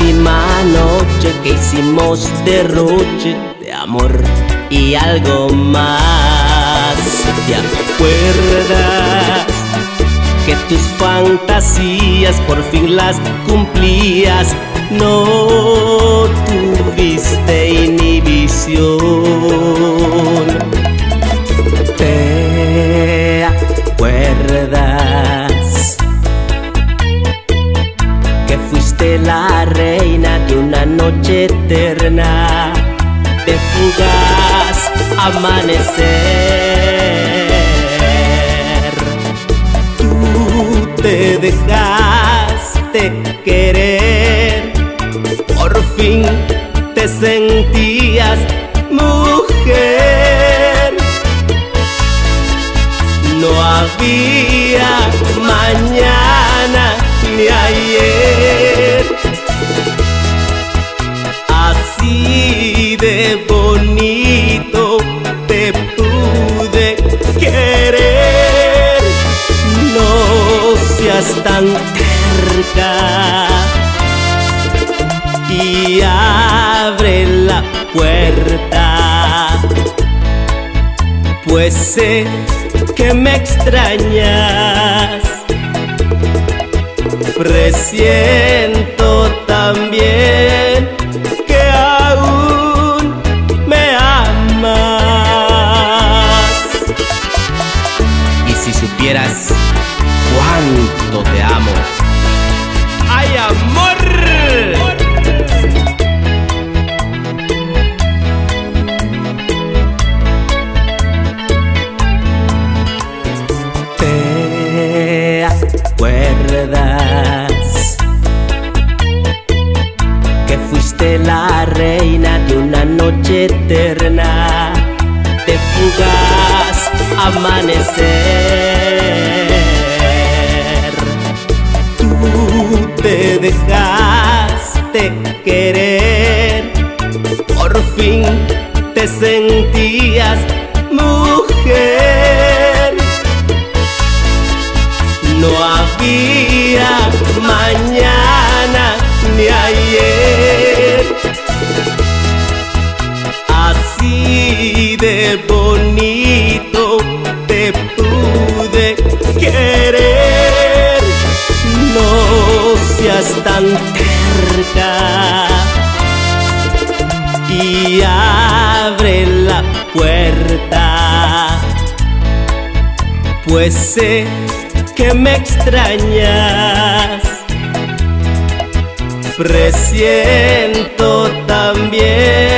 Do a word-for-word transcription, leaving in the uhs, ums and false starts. última noche que hicimos derroche de amor y algo más. ¿Te acuerdas que tus fantasías por fin las cumplías? No tuviste inhibición. ¿Te acuerdas que fuiste la reina de una noche eterna, de fugaz amanecer? Tú te dejaste querer, por fin te sentías mujer. No había mañana ni ayer, así de bonito te pude querer. No seas tan terca y abre la puerta, pues sé que me extrañas. Presiento también que aún me amas. Y si supieras cuánto te amo. ¡Ay, amor! Que fuiste la reina de una noche eterna, de fugaz amanecer. Tú te dejaste querer, por fin te sentías mujer. No había mañana ni ayer, así de bonito te pude querer. No seas tan terca y abre la puerta, pues sé que me extrañas. Presiento también